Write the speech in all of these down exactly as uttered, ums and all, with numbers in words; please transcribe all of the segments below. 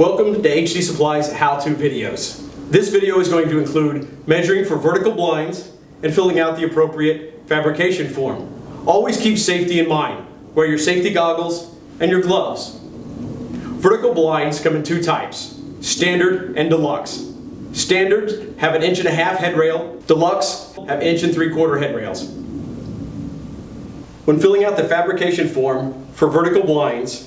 Welcome to H D Supply's how-to videos. This video is going to include measuring for vertical blinds and filling out the appropriate fabrication form. Always keep safety in mind. Wear your safety goggles and your gloves. Vertical blinds come in two types, standard and deluxe. Standards have an inch and a half head rail, deluxe have inch and three quarter head rails. When filling out the fabrication form for vertical blinds,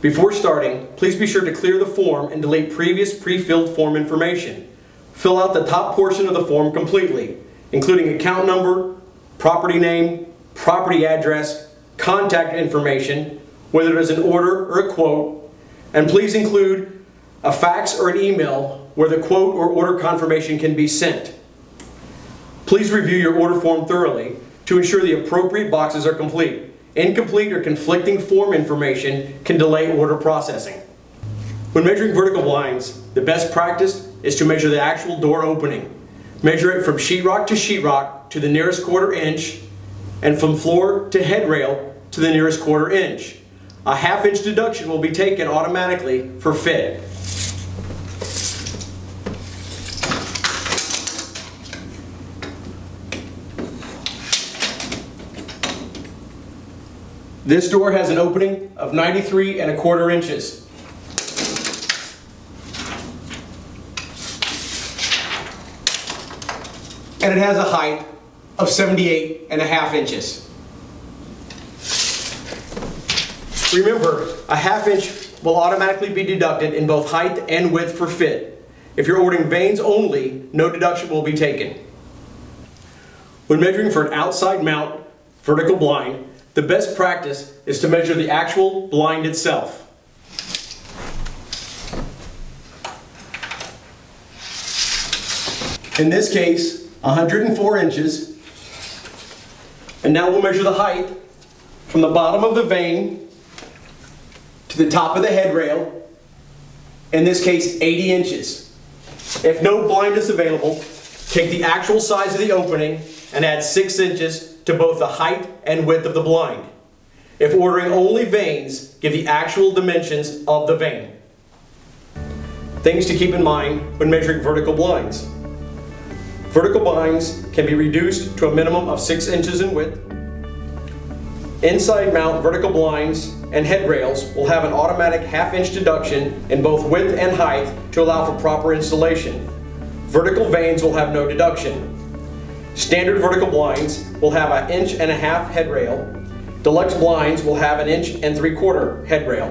before starting, please be sure to clear the form and delete previous pre-filled form information. Fill out the top portion of the form completely, including account number, property name, property address, contact information, whether it is an order or a quote, and please include a fax or an email where the quote or order confirmation can be sent. Please review your order form thoroughly to ensure the appropriate boxes are complete. Incomplete or conflicting form information can delay order processing. When measuring vertical blinds, the best practice is to measure the actual door opening. Measure it from sheetrock to sheetrock to the nearest quarter inch and from floor to headrail to the nearest quarter inch. A half inch deduction will be taken automatically for fit. This door has an opening of ninety-three and a quarter inches. And it has a height of seventy-eight and a half inches. Remember, a half inch will automatically be deducted in both height and width for fit. If you're ordering vanes only, no deduction will be taken. When measuring for an outside mount vertical blind, the best practice is to measure the actual blind itself. In this case, one hundred four inches. And now we'll measure the height from the bottom of the vane to the top of the head rail. In this case, eighty inches. If no blind is available, take the actual size of the opening and add six inches to both the height and width of the blind. If ordering only vanes, give the actual dimensions of the vane. Things to keep in mind when measuring vertical blinds. Vertical blinds can be reduced to a minimum of six inches in width. Inside mount vertical blinds and head rails will have an automatic half inch deduction in both width and height to allow for proper installation. Vertical vanes will have no deduction. Standard vertical blinds will have an inch and a half head rail. Deluxe blinds will have an inch and three quarter head rail.